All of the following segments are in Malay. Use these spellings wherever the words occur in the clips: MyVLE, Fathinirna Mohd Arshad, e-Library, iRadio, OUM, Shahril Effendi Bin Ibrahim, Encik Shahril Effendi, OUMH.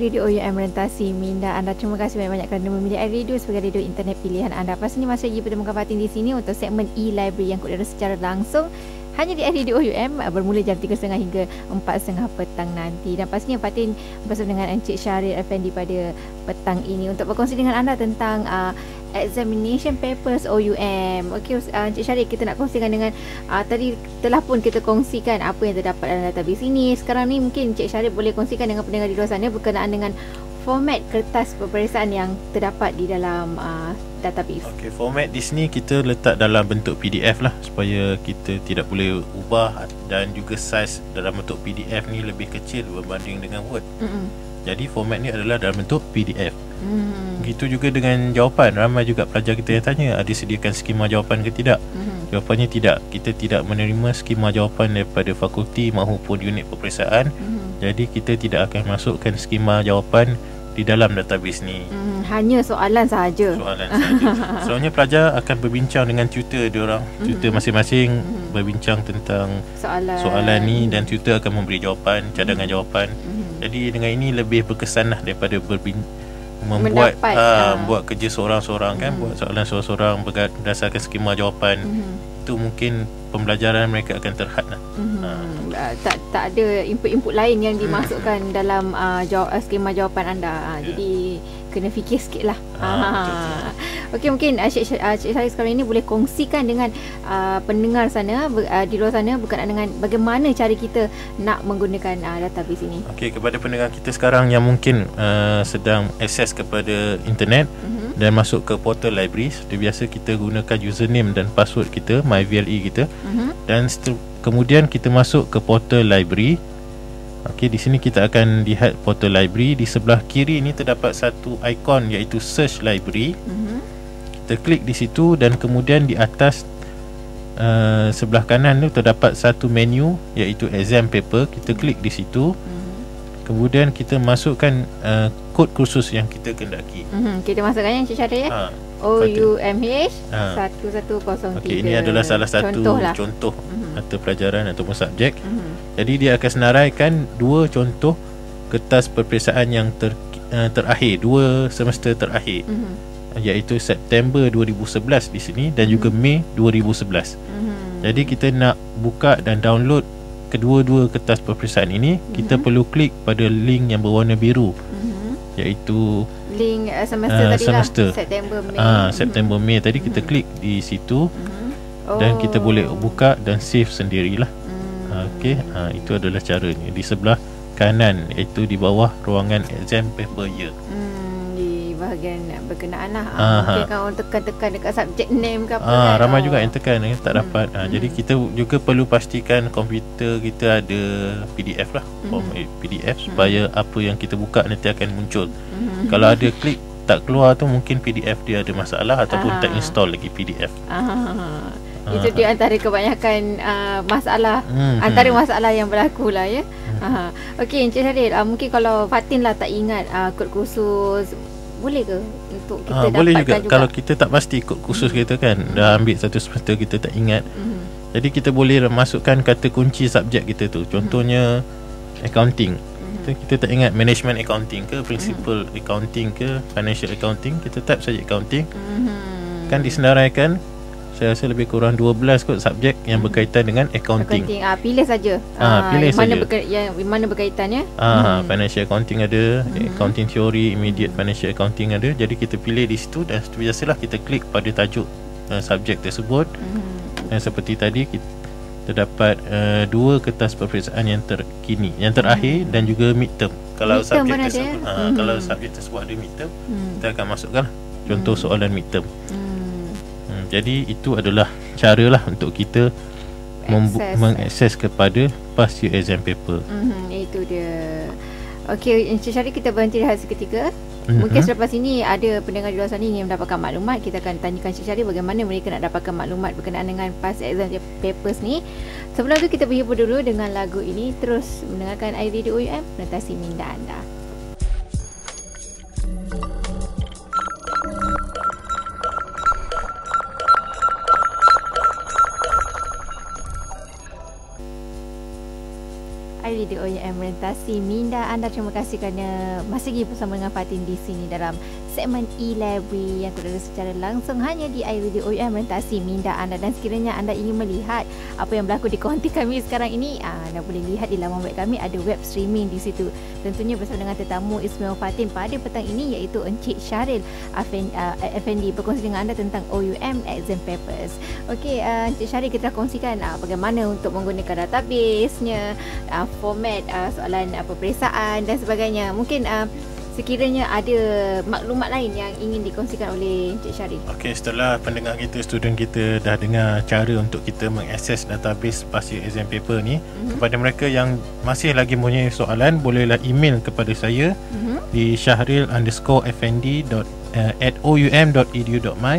Radio OUM Rentas Minda anda. Terima kasih banyak-banyak kerana memilih iRadio sebagai radio internet pilihan anda. Pastinya masih lagi pada muka batin di sini untuk segmen e-library yang kudara secara langsung hanya di Radio OUM bermula jam 3.30 hingga 4.30 petang nanti. Dan pastinya Fatin bersama dengan Encik Shahril Effendi pada petang ini untuk berkongsi dengan anda tentang examination papers OUM. Okey, Encik Shahril, kita nak kongsikan dengan tadi telah pun kita kongsikan apa yang terdapat dalam database ini. Sekarang ni mungkin Encik Shahril boleh kongsikan dengan pendengar di luar sana berkenaan dengan format kertas peperiksaan yang terdapat di dalam database. Okey, format di sini kita letak dalam bentuk PDF lah supaya kita tidak boleh ubah, dan juga saiz dalam bentuk PDF ni lebih kecil berbanding dengan Word. Jadi format ni adalah dalam bentuk PDF. Begitu juga dengan jawapan. Ramai juga pelajar kita yang tanya, ada sediakan skema jawapan ke tidak? Jawapannya tidak. Kita tidak menerima skema jawapan daripada fakulti maupun unit peperiksaan. Jadi kita tidak akan masukkan skema jawapan di dalam database ni. Hanya soalan sahaja. Soalnya pelajar akan berbincang dengan tutor diorang. Tutor masing-masing berbincang tentang soalan ni, dan tutor akan memberi jawapan, cadangan jawapan. Jadi dengan ini lebih berkesan lah daripada membuat buat kerja seorang-seorang, kan, buat soalan seorang-seorang berdasarkan skema jawapan. Itu mungkin pembelajaran mereka akan terhad lah. Tak ada input-input lain yang dimasukkan dalam skema jawapan anda. Jadi kena fikir sikit lah. Okey, mungkin Encik Shahril sekarang ini boleh kongsikan dengan pendengar sana di luar sana berkaitan dengan bagaimana cara kita nak menggunakan database ini. Okey, kepada pendengar kita sekarang yang mungkin sedang akses kepada internet dan masuk ke portal library, seperti biasa kita gunakan username dan password kita, MyVLE kita, dan kemudian kita masuk ke portal library. Okey, di sini kita akan lihat portal library. Di sebelah kiri ini terdapat satu ikon iaitu search library. Kita klik di situ, dan kemudian di atas sebelah kanan tu terdapat satu menu iaitu exam paper. Kita klik di situ. Kemudian kita masukkan kod kursus yang kita kendaki. Kita masukkan yang Shahril ya. OUMH 1103. Okey, ini adalah salah satu contoh atau pelajaran ataupun subjek. Jadi dia akan senaraikan dua contoh kertas peperiksaan yang terakhir, dua semester terakhir, iaitu September 2011 di sini dan juga Mei 2011. Jadi kita nak buka dan download kedua-dua kertas peperiksaan ini, kita perlu klik pada link yang berwarna biru, iaitu link semester tadi lah, September Mei tadi. Kita klik di situ, dan kita boleh buka dan save sendirilah. Okey, itu adalah caranya. Di sebelah kanan, iaitu di bawah ruangan exam paper year, di bahagian berkenaan lah. Mungkin kan orang tekan-tekan dekat subject name ke apa, ramai juga yang tekan tak dapat. Jadi kita juga perlu pastikan komputer kita ada PDF lah, PDF, supaya apa yang kita buka nanti akan muncul. Kalau ada klik tak keluar tu, mungkin PDF dia ada masalah ataupun tak install lagi PDF. Itu dia antara kebanyakan masalah, antara masalah yang berlaku lah ya. Okey, Encik Shahril, mungkin kalau Fatin lah tak ingat kod kursus, boleh ke untuk kita dapatkan? Boleh juga kalau kita tak pasti kod kursus kita, kan, dah ambil satu semester kita tak ingat. Jadi kita boleh masukkan kata kunci subjek kita tu. Contohnya accounting, kita tak ingat management accounting ke, principal accounting ke, financial accounting. Kita type saja accounting, kan disenaraikan. Saya rasa lebih kurang 12 kot subjek yang berkaitan dengan accounting. Pilih saja yang mana berkaitannya. Financial accounting ada, accounting theory, immediate financial accounting ada. Jadi kita pilih di situ, dan seperti biasalah kita klik pada tajuk subjek tersebut. Dan seperti tadi terdapat dua kertas peperiksaan yang terkini, yang terakhir dan juga midterm. Kalau subjek tersebut ada midterm, kita akan masukkan contoh soalan midterm. Jadi itu adalah caralah untuk kita mengakses kepada past year exam paper. Itu dia. Okey, Encik Shahril, kita berhenti rehat seketika. Mungkin selepas ini ada pendengar di luar sana ingin mendapatkan maklumat. Kita akan tanyakan Encik Shahril bagaimana mereka nak dapatkan maklumat berkenaan dengan past exam papers ni. Sebelum tu kita berhibur dulu dengan lagu ini. Terus mendengarkan iRadio OUM, Rentas Minda anda. iRadio OUM kasih Minda anda. Terima kasih kerana masih lagi bersama dengan Fatin di sini dalam segmen E-Library yang terdapat secara langsung hanya di iRadio OUM. Terima kasih Minda anda, dan sekiranya anda ingin melihat apa yang berlaku di konti kami sekarang ini, anda boleh lihat di laman web kami, ada web streaming di situ. Tentunya bersama dengan tetamu istimewa Fatin pada petang ini iaitu Encik Shahril Effendi berkongsi dengan anda tentang OUM exam papers. Okey, Encik Shahril, kita kongsikan bagaimana untuk menggunakan database-nya, format soalan peperiksaan dan sebagainya. Mungkin sekiranya ada maklumat lain yang ingin dikongsikan oleh Encik Shahril. Okey, setelah pendengar kita, student kita dah dengar cara untuk kita mengakses database pasir exam paper ni, kepada mereka yang masih lagi punya soalan, bolehlah email kepada saya di shahril_effendi@oum.edu.my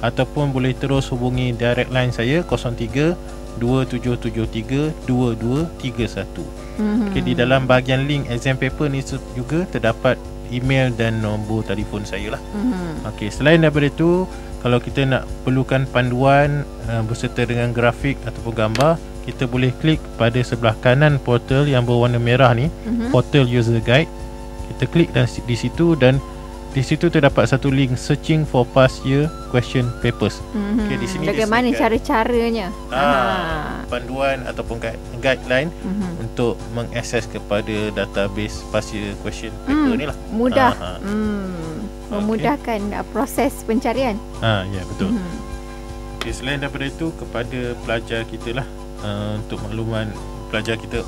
ataupun boleh terus hubungi direct line saya 03 2773 2231. Okay, di dalam bahagian link exam paper ni juga terdapat email dan nombor telefon saya lah. Okay, selain daripada itu, kalau kita nak perlukan panduan berserta dengan grafik ataupun gambar, kita boleh klik pada sebelah kanan portal yang berwarna merah ni, portal user guide. Kita klik di situ dan di situ terdapat satu link searching for past year question papers. Okay, di sini bagaimana cara-caranya, panduan ataupun guideline untuk mengakses kepada database past year question paper ni lah. Mudah, memudahkan proses pencarian. Ya, betul. Okay, selain daripada itu, kepada pelajar kita lah, untuk makluman pelajar kita,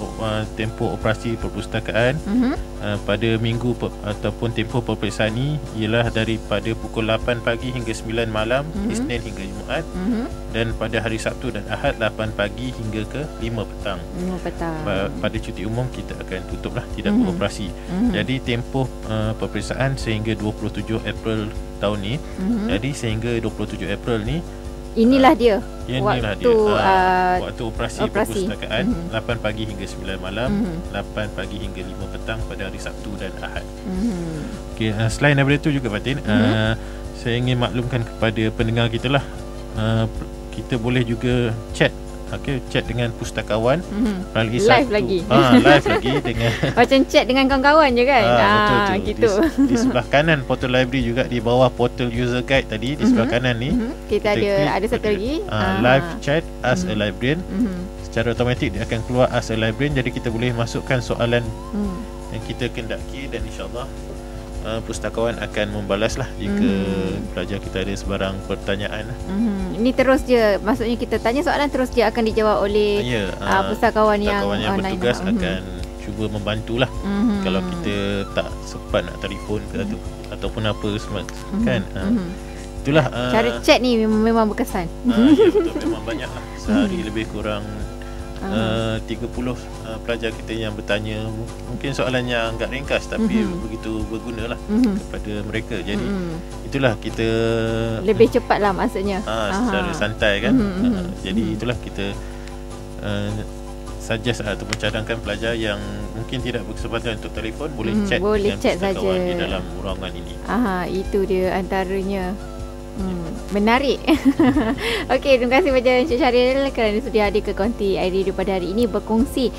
tempoh operasi perpustakaan pada minggu ataupun tempoh peperiksaan ni ialah daripada pukul 8 pagi hingga 9 malam, Isnin hingga Jumaat, dan pada hari Sabtu dan Ahad 8 pagi hingga ke 5 petang. Pada cuti umum kita akan tutup lah, tidak beroperasi. Jadi tempoh peperiksaan sehingga 27 April tahun ni. Jadi sehingga 27 April ni, inilah dia waktu operasi perpustakaan, 8 pagi hingga 9 malam, 8 pagi hingga 5 petang pada hari Sabtu dan Ahad. Okay, selain daripada itu juga Fatin, saya ingin maklumkan kepada pendengar kita lah, kita boleh juga chat. Okay, chat dengan pustakawan live lagi dengan macam chat dengan kawan-kawan je kan. Gitu. Di sebelah kanan portal library juga, di bawah portal user guide tadi, di sebelah kanan ni kita ada satu lagi, live chat as a librarian. Secara automatik dia akan keluar as a librarian, jadi kita boleh masukkan soalan yang kita kendaki dan insyaAllah pustakawan akan membalaslah jika pelajar kita ada sebarang pertanyaan. Ini terus je, maksudnya kita tanya soalan, terus dia akan dijawab oleh pustakawan yang bertugas akan cuba membantulah. Kalau kita tak sempat nak telefon ke ataupun apa semua kan. Itulah cara chat ni memang berkesan. Ya, betul, memang banyak lah. Sehari lebih kurang 30 pelajar kita yang bertanya, mungkin soalannya agak ringkas tapi begitu bergunalah kepada mereka. Jadi itulah kita lebih cepatlah maksudnya, secara santai kan. Jadi itulah kita suggest atau mencadangkan pelajar yang mungkin tidak berkesempatan untuk telefon, boleh chat, boleh chat saja di dalam ruangan ini. Itu dia antaranya. Menarik. Okey, terima kasih banyak Encik Shahril kerana sudah hadir ke konti iRadio pada hari ini berkongsi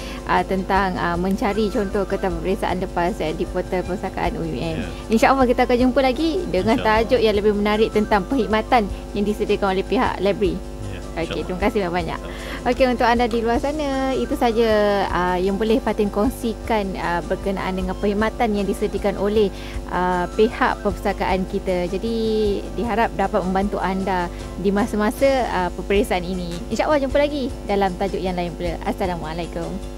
tentang mencari contoh kertas peperiksaan lepas di portal perpustakaan OUM. InsyaAllah kita akan jumpa lagi dengan tajuk yang lebih menarik tentang perkhidmatan yang disediakan oleh pihak library. Okey, terima kasih banyak-banyak. Okey, untuk anda di luar sana, itu saja yang boleh Fatin kongsikan berkenaan dengan perkhidmatan yang disediakan oleh pihak perpustakaan kita. Jadi diharap dapat membantu anda di masa-masa peperiksaan ini. InsyaAllah jumpa lagi dalam tajuk yang lain pula. Assalamualaikum.